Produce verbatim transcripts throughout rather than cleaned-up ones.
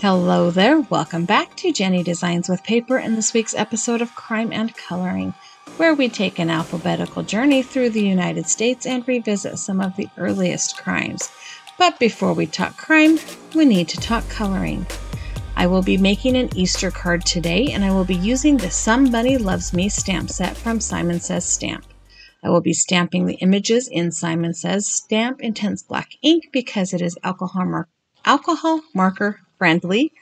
Hello there, welcome back to Jennie Designs with Paper in this week's episode of Crime and Coloring, where we take an alphabetical journey through the United States and revisit some of the earliest crimes. But before we talk crime, we need to talk coloring. I will be making an Easter card today, and I will be using the Somebody Loves Me stamp set from Simon Says Stamp. I will be stamping the images in Simon Says Stamp Intense Black ink because it is alcohol marker alcohol marker friendly.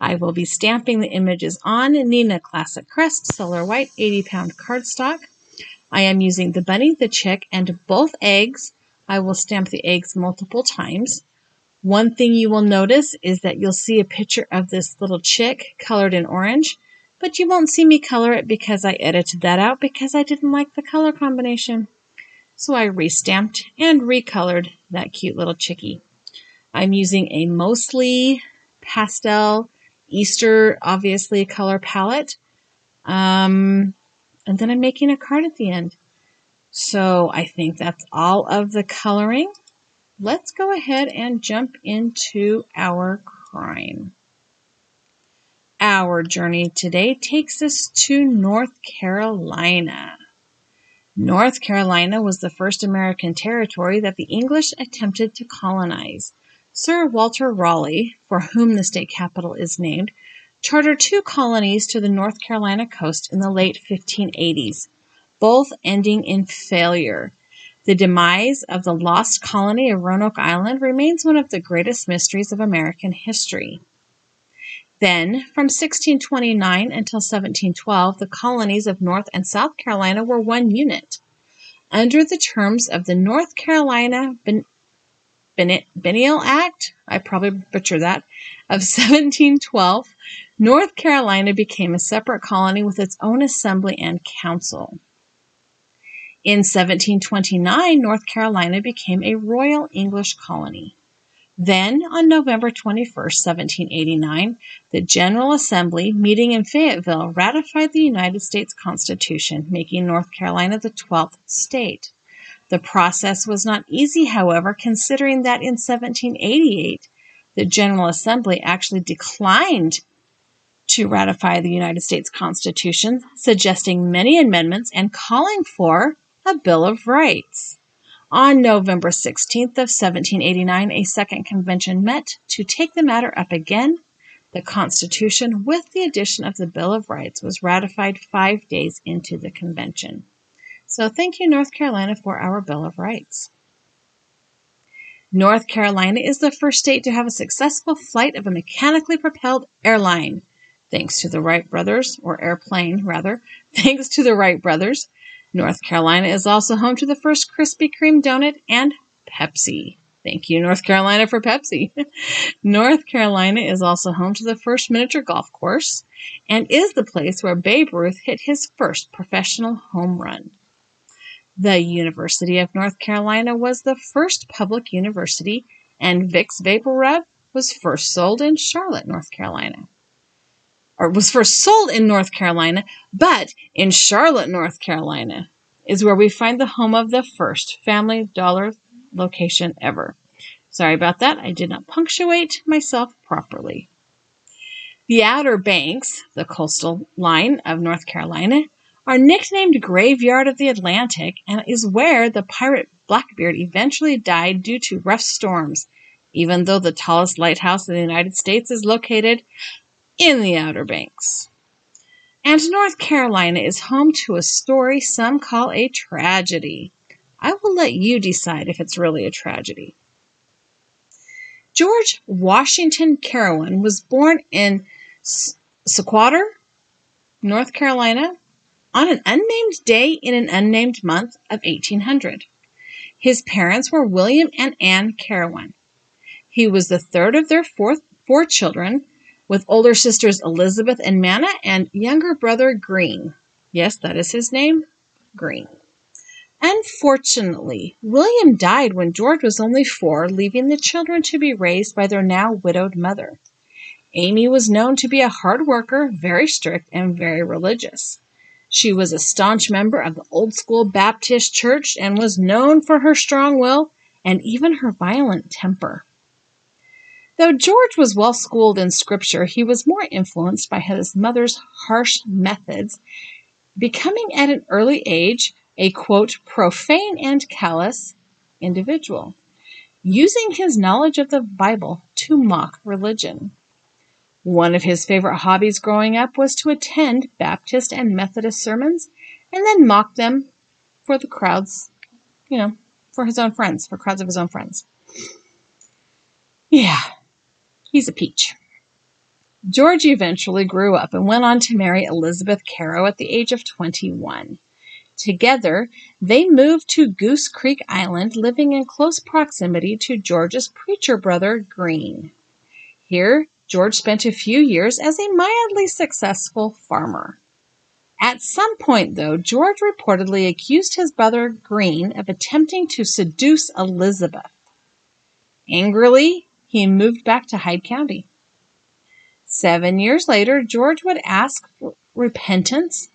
I will be stamping the images on Neenah Classic Crest Solar White eighty pound cardstock. I am using the bunny, the chick, and both eggs. I will stamp the eggs multiple times. One thing you will notice is that you'll see a picture of this little chick colored in orange, but you won't see me color it because I edited that out because I didn't like the color combination. So I restamped and recolored that cute little chickie. I'm using a mostly pastel Easter, obviously, color palette. Um, and then I'm making a card at the end. So I think that's all of the coloring. Let's go ahead and jump into our crime. Our journey today takes us to North Carolina. North Carolina was the first American territory that the English attempted to colonize. Sir Walter Raleigh, for whom the state capital is named, chartered two colonies to the North Carolina coast in the late fifteen eighties, both ending in failure. The demise of the lost colony of Roanoke Island remains one of the greatest mysteries of American history. Then, from sixteen twenty-nine until seventeen twelve, the colonies of North and South Carolina were one unit. Under the terms of the North Carolina Ben- Biennial Act, I probably butchered that, of seventeen twelve, North Carolina became a separate colony with its own assembly and council. In seventeen twenty-nine, North Carolina became a Royal English colony. Then, on November twenty-first, seventeen eighty-nine, the General Assembly, meeting in Fayetteville, ratified the United States Constitution, making North Carolina the twelfth state. The process was not easy, however, considering that in seventeen eighty-eight, the General Assembly actually declined to ratify the United States Constitution, suggesting many amendments and calling for a Bill of Rights. On November sixteenth of seventeen eighty-nine, a second convention met to take the matter up again. The Constitution, with the addition of the Bill of Rights, was ratified five days into the convention. So thank you, North Carolina, for our Bill of Rights. North Carolina is the first state to have a successful flight of a mechanically propelled airline, thanks to the Wright brothers, or airplane, rather, thanks to the Wright brothers. North Carolina is also home to the first Krispy Kreme donut and Pepsi. Thank you, North Carolina, for Pepsi. North Carolina is also home to the first miniature golf course and is the place where Babe Ruth hit his first professional home run. The University of North Carolina was the first public university, and Vicks VapoRub was first sold in Charlotte, North Carolina. Or was first sold in North Carolina, but in Charlotte, North Carolina, is where we find the home of the first Family Dollar location ever. Sorry about that, I did not punctuate myself properly. The Outer Banks, the coastal line of North Carolina, are nicknamed Graveyard of the Atlantic and is where the pirate Blackbeard eventually died due to rough storms, even though the tallest lighthouse in the United States is located in the Outer Banks. And North Carolina is home to a story some call a tragedy. I will let you decide if it's really a tragedy. George Washington Carawan was born in Sequatter, North Carolina, on an unnamed day in an unnamed month of eighteen hundred. His parents were William and Ann Carawan. He was the third of their four, four children, with older sisters Elizabeth and Manna and younger brother Green. Yes, that is his name, Green. Unfortunately, William died when George was only four, leaving the children to be raised by their now widowed mother. Amy was known to be a hard worker, very strict, and very religious. She was a staunch member of the Old School Baptist Church and was known for her strong will and even her violent temper. Though George was well schooled in scripture, he was more influenced by his mother's harsh methods, becoming at an early age a, quote, profane and callous individual, using his knowledge of the Bible to mock religion. One of his favorite hobbies growing up was to attend Baptist and Methodist sermons and then mock them for the crowds, you know, for his own friends, for crowds of his own friends. Yeah. He's a peach. George eventually grew up and went on to marry Elizabeth Carawan at the age of twenty-one. Together, they moved to Goose Creek Island, living in close proximity to George's preacher brother, Green. Here, George spent a few years as a mildly successful farmer. At some point, though, George reportedly accused his brother, Green, of attempting to seduce Elizabeth. Angrily, he moved back to Hyde County. Seven years later, George would ask for repentance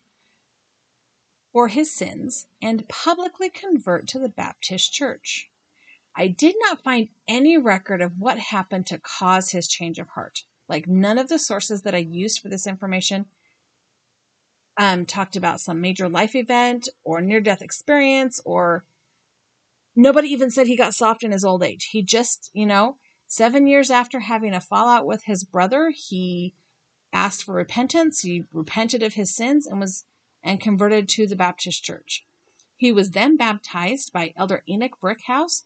for his sins and publicly convert to the Baptist Church. I did not find any record of what happened to cause his change of heart. Like, none of the sources that I used for this information um, talked about some major life event or near-death experience, or nobody even said he got soft in his old age. He just, you know... Seven years after having a fallout with his brother, he asked for repentance. He repented of his sins and was and converted to the Baptist Church. He was then baptized by Elder Enoch Brickhouse,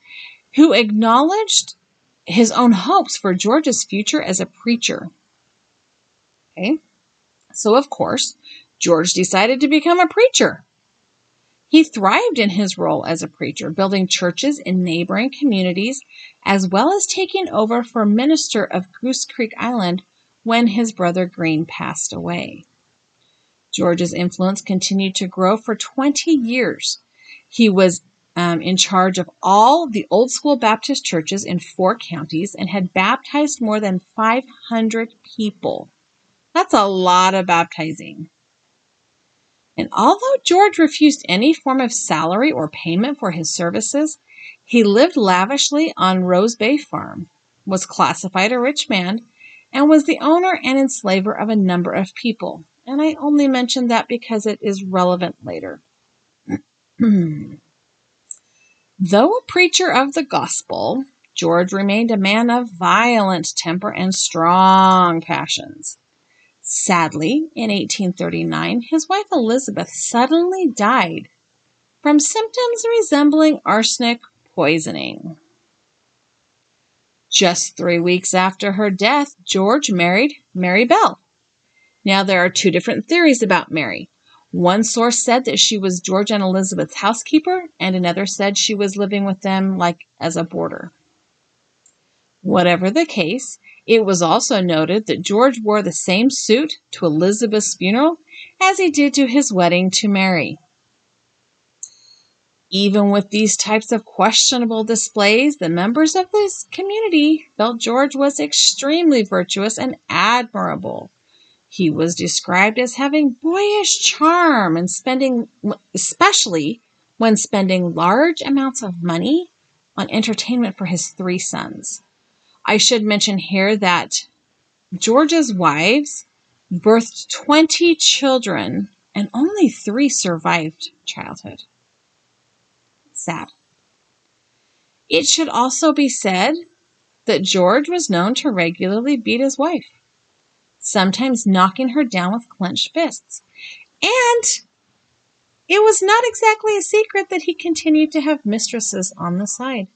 who acknowledged his own hopes for George's future as a preacher. Okay, so of course, George decided to become a preacher. He thrived in his role as a preacher, building churches in neighboring communities, as well as taking over for minister of Goose Creek Island when his brother Green passed away. George's influence continued to grow for twenty years. He was um, in charge of all the old school Baptist churches in four counties and had baptized more than five hundred people. That's a lot of baptizing. And although George refused any form of salary or payment for his services, he lived lavishly on Rose Bay Farm, was classified a rich man, and was the owner and enslaver of a number of people. And I only mentioned that because it is relevant later. Though a preacher of the gospel, George remained a man of violent temper and strong passions. Sadly, in eighteen thirty-nine, his wife Elizabeth suddenly died from symptoms resembling arsenic poisoning. Just three weeks after her death, George married Mary Bell. Now, there are two different theories about Mary. One source said that she was George and Elizabeth's housekeeper, and another said she was living with them like as a boarder. Whatever the case, it was also noted that George wore the same suit to Elizabeth's funeral as he did to his wedding to Mary. Even with these types of questionable displays, the members of this community felt George was extremely virtuous and admirable. He was described as having boyish charm and spending, especially when spending large amounts of money on entertainment for his three sons. I should mention here that George's wives birthed twenty children and only three survived childhood. Sad. It should also be said that George was known to regularly beat his wife, sometimes knocking her down with clenched fists. And it was not exactly a secret that he continued to have mistresses on the side.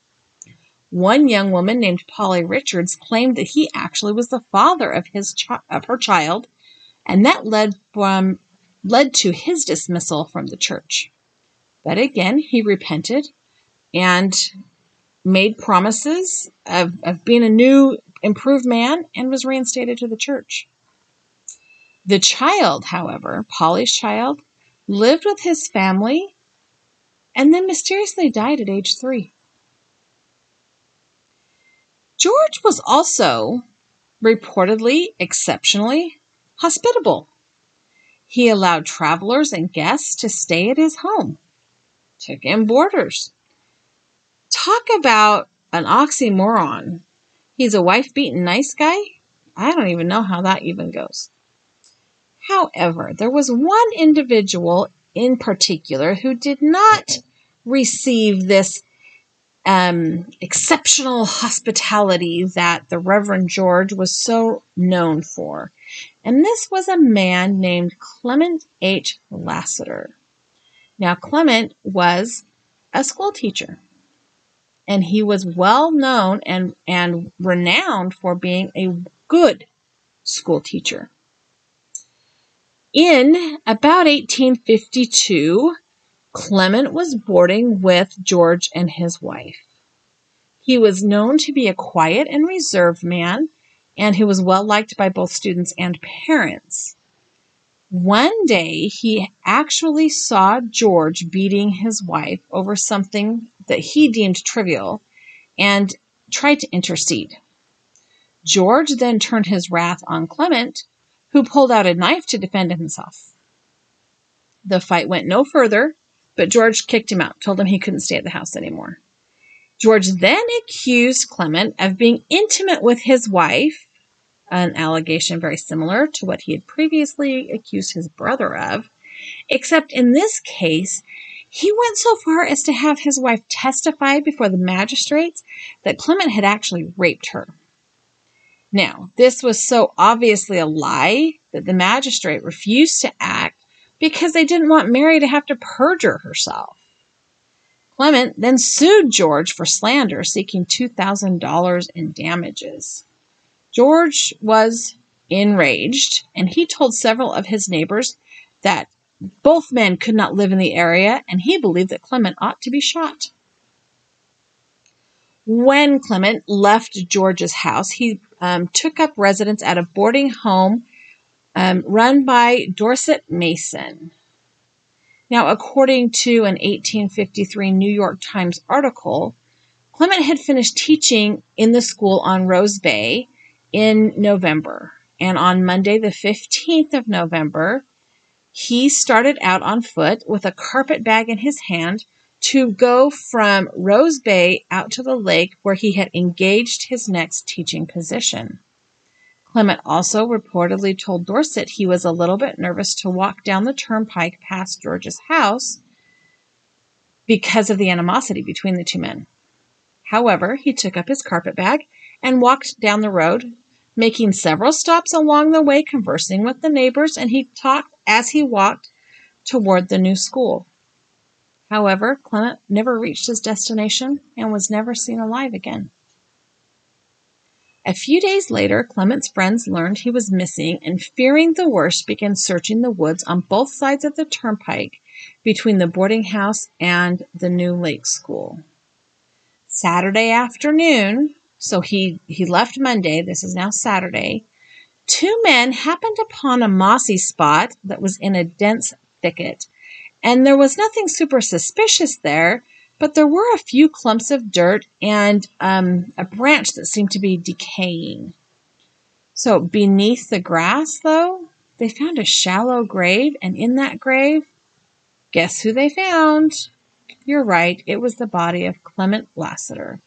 One young woman named Polly Richards claimed that he actually was the father of his ch of her child, and that led from led to his dismissal from the church. But again, he repented and made promises of, of being a new, improved man and was reinstated to the church. The child, however, Polly's child, lived with his family and then mysteriously died at age three. George was also reportedly exceptionally hospitable. He allowed travelers and guests to stay at his home, took in boarders. Talk about an oxymoron. He's a wife-beaten nice guy? I don't even know how that even goes. However, there was one individual in particular who did not receive this um, exceptional hospitality that the Reverend George was so known for. And this was a man named Clement H. Lassiter. Now, Clement was a school teacher, and he was well known and, and renowned for being a good school teacher. In about eighteen fifty-two, Clement was boarding with George and his wife. He was known to be a quiet and reserved man, and he was well liked by both students and parents. One day, he actually saw George beating his wife over something that he deemed trivial and tried to intercede. George then turned his wrath on Clement, who pulled out a knife to defend himself. The fight went no further, but George kicked him out, told him he couldn't stay at the house anymore. George then accused Clement of being intimate with his wife, an allegation very similar to what he had previously accused his brother of, except in this case, he went so far as to have his wife testify before the magistrates that Clement had actually raped her. Now, this was so obviously a lie that the magistrate refused to act because they didn't want Mary to have to perjure herself. Clement then sued George for slander, seeking two thousand dollars in damages. George was enraged, and he told several of his neighbors that both men could not live in the area, and he believed that Clement ought to be shot. When Clement left George's house, he um, took up residence at a boarding home um, run by Dorset Mason. Now, according to an eighteen fifty-three New York Times article, Clement had finished teaching in the school on Rose Bay in November, and on Monday the fifteenth of November, he started out on foot with a carpet bag in his hand to go from Rose Bay out to the lake where he had engaged his next teaching position. Clement also reportedly told Dorset he was a little bit nervous to walk down the turnpike past George's house because of the animosity between the two men. However, he took up his carpet bag and walked down the road, making several stops along the way, conversing with the neighbors, and he talked as he walked toward the new school. However, Clement never reached his destination and was never seen alive again. A few days later, Clement's friends learned he was missing and, fearing the worst, began searching the woods on both sides of the turnpike between the boarding house and the new lake school. Saturday afternoon, So he, he left Monday, this is now Saturday, two men happened upon a mossy spot that was in a dense thicket. And there was nothing super suspicious there, but there were a few clumps of dirt and um, a branch that seemed to be decaying. So beneath the grass, though, they found a shallow grave, and in that grave, guess who they found? You're right, it was the body of Clement Lassiter,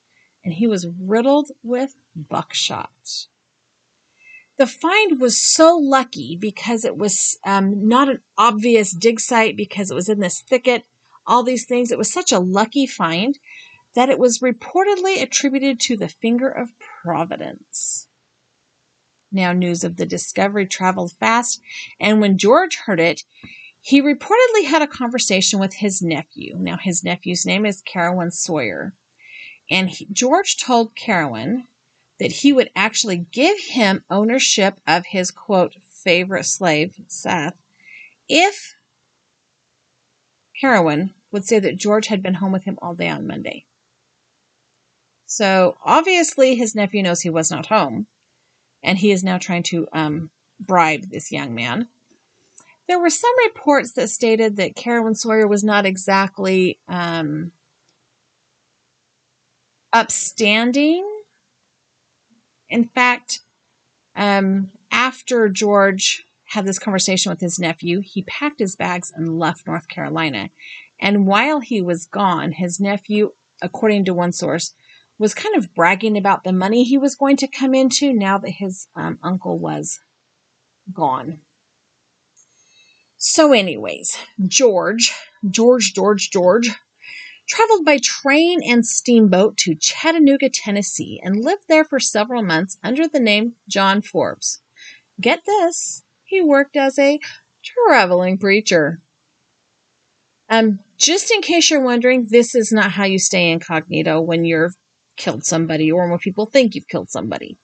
and he was riddled with buckshot. The find was so lucky because it was um, not an obvious dig site, because it was in this thicket, all these things. It was such a lucky find that it was reportedly attributed to the finger of Providence. Now, news of the discovery traveled fast, and when George heard it, he reportedly had a conversation with his nephew. Now, his nephew's name is Carolyn Sawyer. And he, George told Carawan that he would actually give him ownership of his, quote, favorite slave, Seth, if Carawan would say that George had been home with him all day on Monday. So obviously his nephew knows he was not home, and he is now trying to um, bribe this young man. There were some reports that stated that Carawan Sawyer was not exactly... Um, upstanding. In fact, um, after George had this conversation with his nephew, he packed his bags and left North Carolina. And while he was gone, his nephew, according to one source, was kind of bragging about the money he was going to come into now that his um, uncle was gone. So anyways, George, George, George, George, traveled by train and steamboat to Chattanooga, Tennessee, and lived there for several months under the name John Forbes. Get this, he worked as a traveling preacher. Um, just in case you're wondering, this is not how you stay incognito when you've killed somebody or when people think you've killed somebody.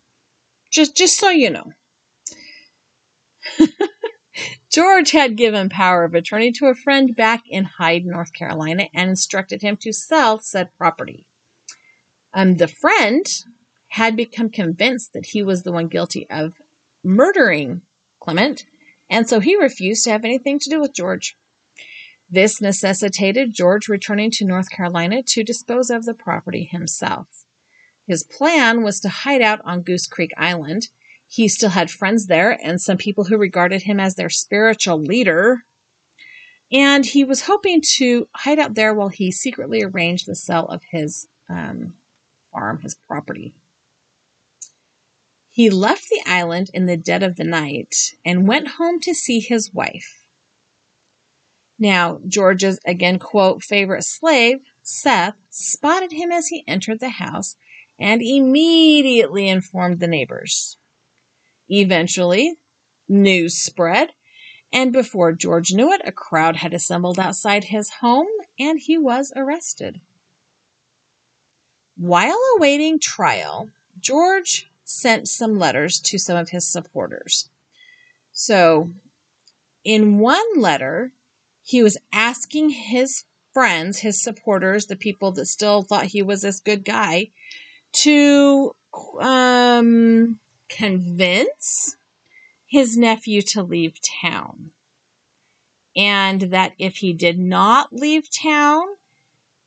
Just, just so you know. George had given power of attorney to a friend back in Hyde, North Carolina, and instructed him to sell said property. Um, the friend had become convinced that he was the one guilty of murdering Clement, and so he refused to have anything to do with George. This necessitated George returning to North Carolina to dispose of the property himself. His plan was to hide out on Goose Creek Island. He still had friends there and some people who regarded him as their spiritual leader. And he was hoping to hide out there while he secretly arranged the sale of his um, farm, his property. He left the island in the dead of the night and went home to see his wife. Now, George's, again, quote, favorite slave, Seth, spotted him as he entered the house and immediately informed the neighbors. Eventually, news spread, and before George knew it, a crowd had assembled outside his home, and he was arrested. While awaiting trial, George sent some letters to some of his supporters. So, in one letter, he was asking his friends, his supporters, the people that still thought he was this good guy, to um. convince his nephew to leave town, and that if he did not leave town,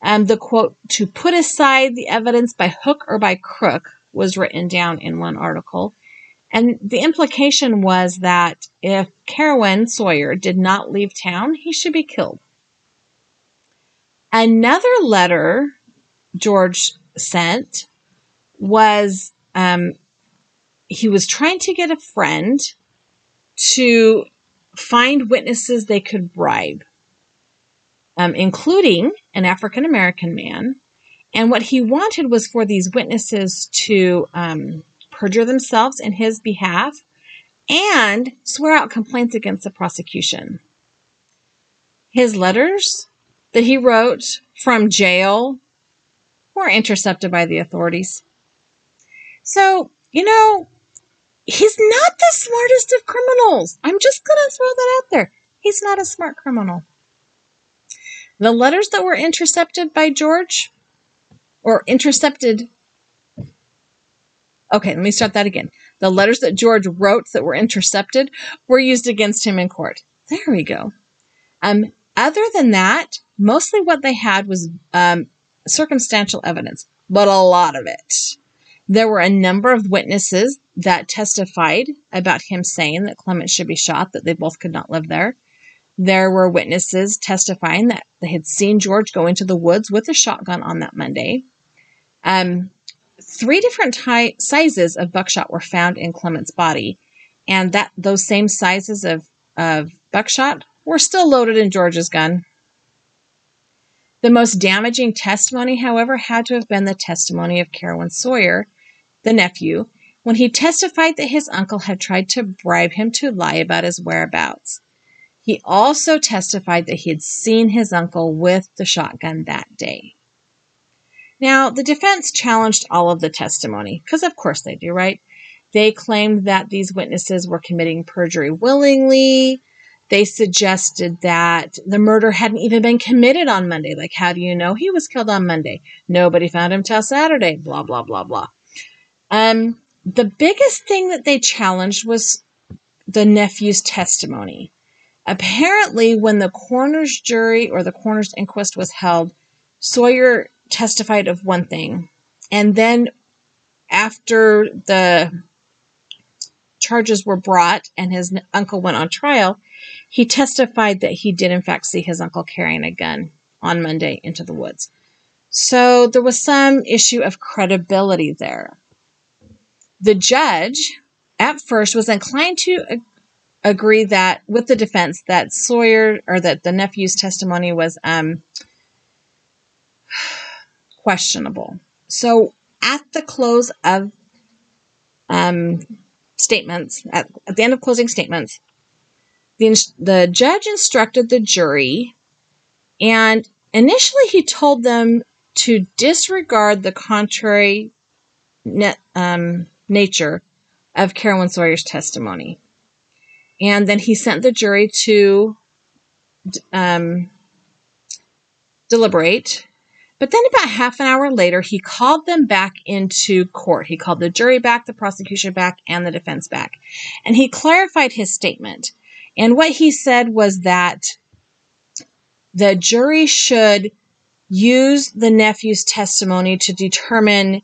um, the quote, to put aside the evidence by hook or by crook, was written down in one article. And the implication was that if Carawan Sawyer did not leave town, he should be killed. Another letter George sent was, um, he was trying to get a friend to find witnesses they could bribe, um, including an African-American man. And what he wanted was for these witnesses to um, perjure themselves in his behalf and swear out complaints against the prosecution. His letters that he wrote from jail were intercepted by the authorities. So, you know, he's not the smartest of criminals. I'm just going to throw that out there. He's not a smart criminal. The letters that were intercepted by George, or intercepted... Okay, let me start that again. The letters that George wrote that were intercepted were used against him in court. There we go. Um, other than that, mostly what they had was um, circumstantial evidence, but a lot of it. There were a number of witnesses that testified about him saying that Clement should be shot, that they both could not live there. There were witnesses testifying that they had seen George go into the woods with a shotgun on that Monday. Um, three different ty- sizes of buckshot were found in Clement's body, and that those same sizes of, of buckshot were still loaded in George's gun. The most damaging testimony, however, had to have been the testimony of Carawan Sawyer, the nephew, when he testified that his uncle had tried to bribe him to lie about his whereabouts. He also testified that he had seen his uncle with the shotgun that day. Now, the defense challenged all of the testimony, because of course they do, right? They claimed that these witnesses were committing perjury willingly. They suggested that the murder hadn't even been committed on Monday. Like, how do you know he was killed on Monday? Nobody found him till Saturday, blah, blah, blah, blah. Um, the biggest thing that they challenged was the nephew's testimony. Apparently, when the coroner's jury or the coroner's inquest was held, Sawyer testified of one thing. And then after the charges were brought and his uncle went on trial, he testified that he did in fact see his uncle carrying a gun on Monday into the woods. So there was some issue of credibility there. The judge at first was inclined to ag- agree that with the defense that Sawyer or that the nephew's testimony was um, questionable. So at the close of um, statements, at, at the end of closing statements, the, the judge instructed the jury, and initially he told them to disregard the contrary net, um, nature of Carawan Sawyer's testimony. And then he sent the jury to um, deliberate. But then about half an hour later, he called them back into court. He called the jury back, the prosecution back, and the defense back. And he clarified his statement. And what he said was that the jury should use the nephew's testimony to determine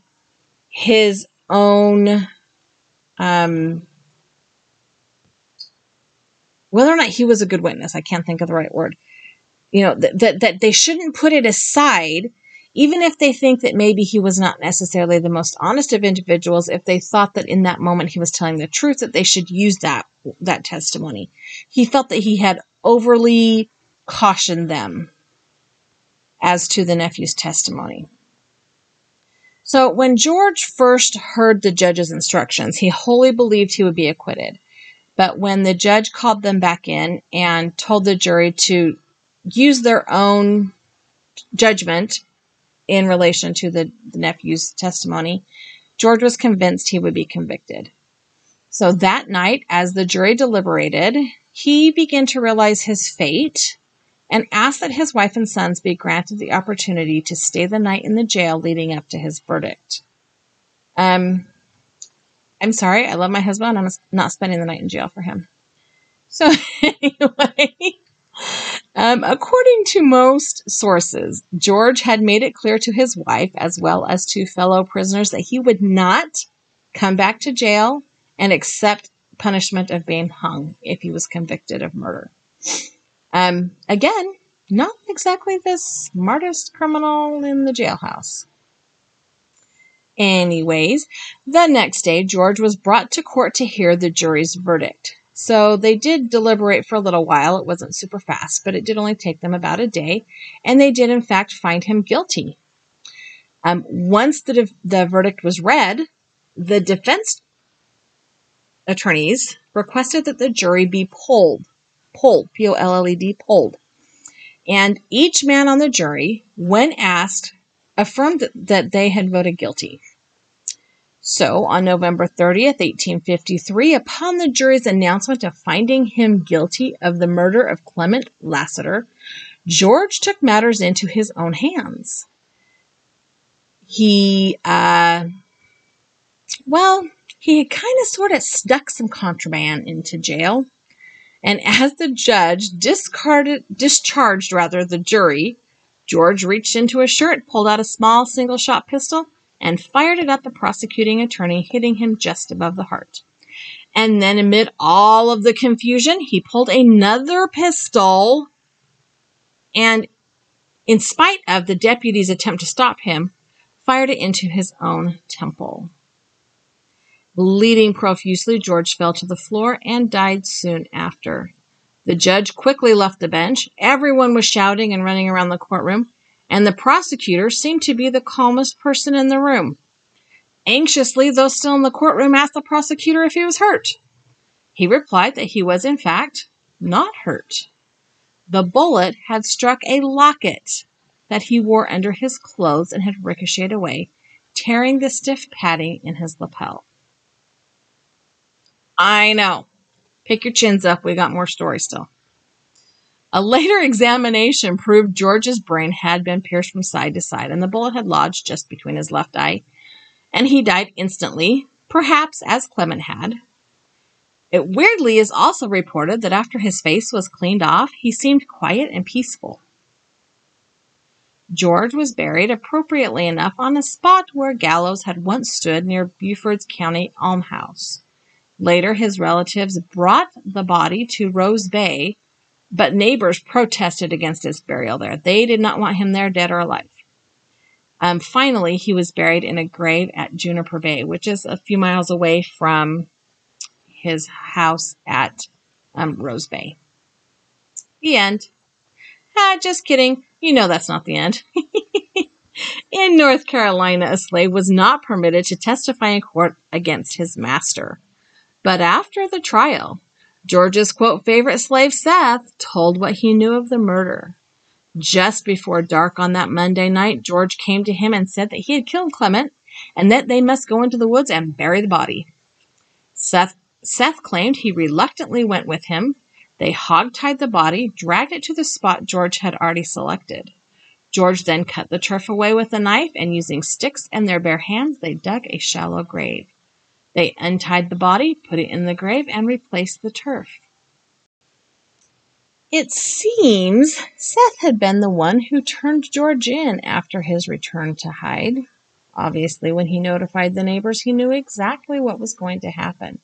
his own um, whether or not he was a good witness. I can't think of the right word. You know, that th- that they shouldn't put it aside, even if they think that maybe he was not necessarily the most honest of individuals. If they thought that in that moment he was telling the truth, that they should use that that testimony. He felt that he had overly cautioned them as to the nephew's testimony. So when George first heard the judge's instructions, he wholly believed he would be acquitted. But when the judge called them back in and told the jury to use their own judgment in relation to the, the nephew's testimony, George was convinced he would be convicted. So that night, as the jury deliberated, he began to realize his fate and asked that his wife and sons be granted the opportunity to stay the night in the jail leading up to his verdict. Um, I'm sorry, I love my husband. I'm not spending the night in jail for him. So anyway, um, according to most sources, George had made it clear to his wife as well as to fellow prisoners that he would not come back to jail and accept punishment of being hung if he was convicted of murder. Um, again, not exactly the smartest criminal in the jailhouse. Anyways, the next day, George was brought to court to hear the jury's verdict. So they did deliberate for a little while. It wasn't super fast, but it did only take them about a day. And they did, in fact, find him guilty. Um, once the, de- the verdict was read, the defense attorneys requested that the jury be polled. Polled, P O L L E D, polled. And each man on the jury, when asked, affirmed that, that they had voted guilty. So on November thirtieth, eighteen fifty-three, upon the jury's announcement of finding him guilty of the murder of Clement Lassiter, George took matters into his own hands. He, uh, well, he had kind of sort of stuck some contraband into jail. And as the judge discarded, discharged rather the jury, George reached into his shirt, pulled out a small single-shot pistol, and fired it at the prosecuting attorney, hitting him just above the heart. And then amid all of the confusion, he pulled another pistol, and in spite of the deputy's attempt to stop him, fired it into his own temple. Bleeding profusely, George fell to the floor and died soon after. The judge quickly left the bench. Everyone was shouting and running around the courtroom, and the prosecutor seemed to be the calmest person in the room. Anxiously, though still in the courtroom, asked the prosecutor if he was hurt. He replied that he was, in fact, not hurt. The bullet had struck a locket that he wore under his clothes and had ricocheted away, tearing the stiff padding in his lapel. I know. Pick your chins up. We got more stories still. A later examination proved George's brain had been pierced from side to side, and the bullet had lodged just between his left eye, and he died instantly, perhaps as Clement had. It weirdly is also reported that after his face was cleaned off, he seemed quiet and peaceful. George was buried appropriately enough on a spot where gallows had once stood near Beaufort's County almhouse. Later, his relatives brought the body to Rose Bay, but neighbors protested against his burial there. They did not want him there, dead or alive. Um, finally, he was buried in a grave at Juniper Bay, which is a few miles away from his house at um, Rose Bay. The end. Ah, just kidding. You know that's not the end. In North Carolina, a slave was not permitted to testify in court against his master. But after the trial, George's, quote, favorite slave Seth told what he knew of the murder. Just before dark on that Monday night, George came to him and said that he had killed Clement and that they must go into the woods and bury the body. Seth, Seth claimed he reluctantly went with him. They hogtied the body, dragged it to the spot George had already selected. George then cut the turf away with a knife, and using sticks and their bare hands, they dug a shallow grave. They untied the body, put it in the grave, and replaced the turf. It seems Seth had been the one who turned George in after his return to Hyde. Obviously, when he notified the neighbors, he knew exactly what was going to happen.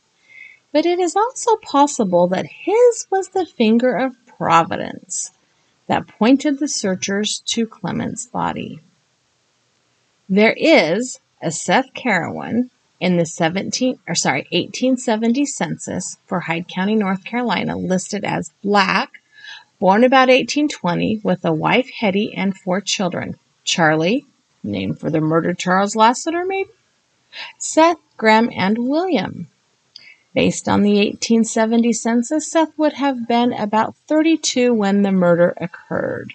But it is also possible that his was the finger of Providence that pointed the searchers to Clement's body. There is a Seth Carawan in the seventeen, or sorry, eighteen seventy census for Hyde County, North Carolina, listed as black, born about eighteen twenty, with a wife, Hetty, and four children. Charlie, named for the murdered Charles Lassiter, maybe? Seth, Graham, and William. Based on the eighteen seventy census, Seth would have been about thirty-two when the murder occurred.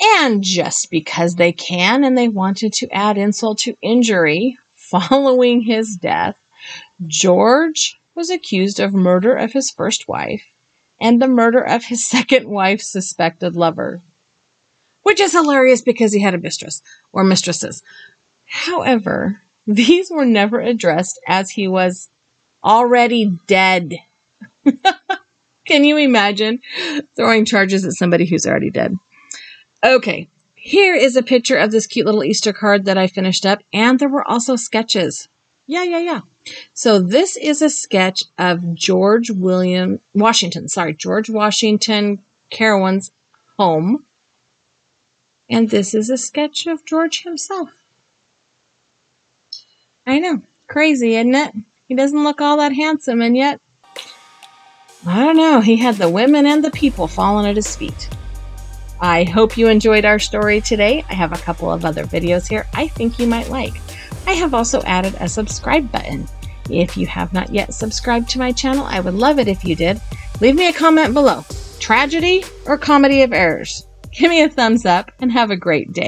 And just because they can and they wanted to add insult to injury, following his death, George was accused of murder of his first wife and the murder of his second wife's suspected lover, which is hilarious because he had a mistress or mistresses. However, these were never addressed as he was already dead. Can you imagine throwing charges at somebody who's already dead? Okay, here is a picture of this cute little Easter card that I finished up, and there were also sketches. Yeah, yeah, yeah. So this is a sketch of George William Washington, sorry, George Washington Carawan's home. And this is a sketch of George himself. I know, crazy, isn't it? He doesn't look all that handsome, and yet, I don't know, he had the women and the people falling at his feet. I hope you enjoyed our story today. I have a couple of other videos here I think you might like. I have also added a subscribe button. If you have not yet subscribed to my channel, I would love it if you did. Leave me a comment below. Tragedy or comedy of errors? Give me a thumbs up and have a great day.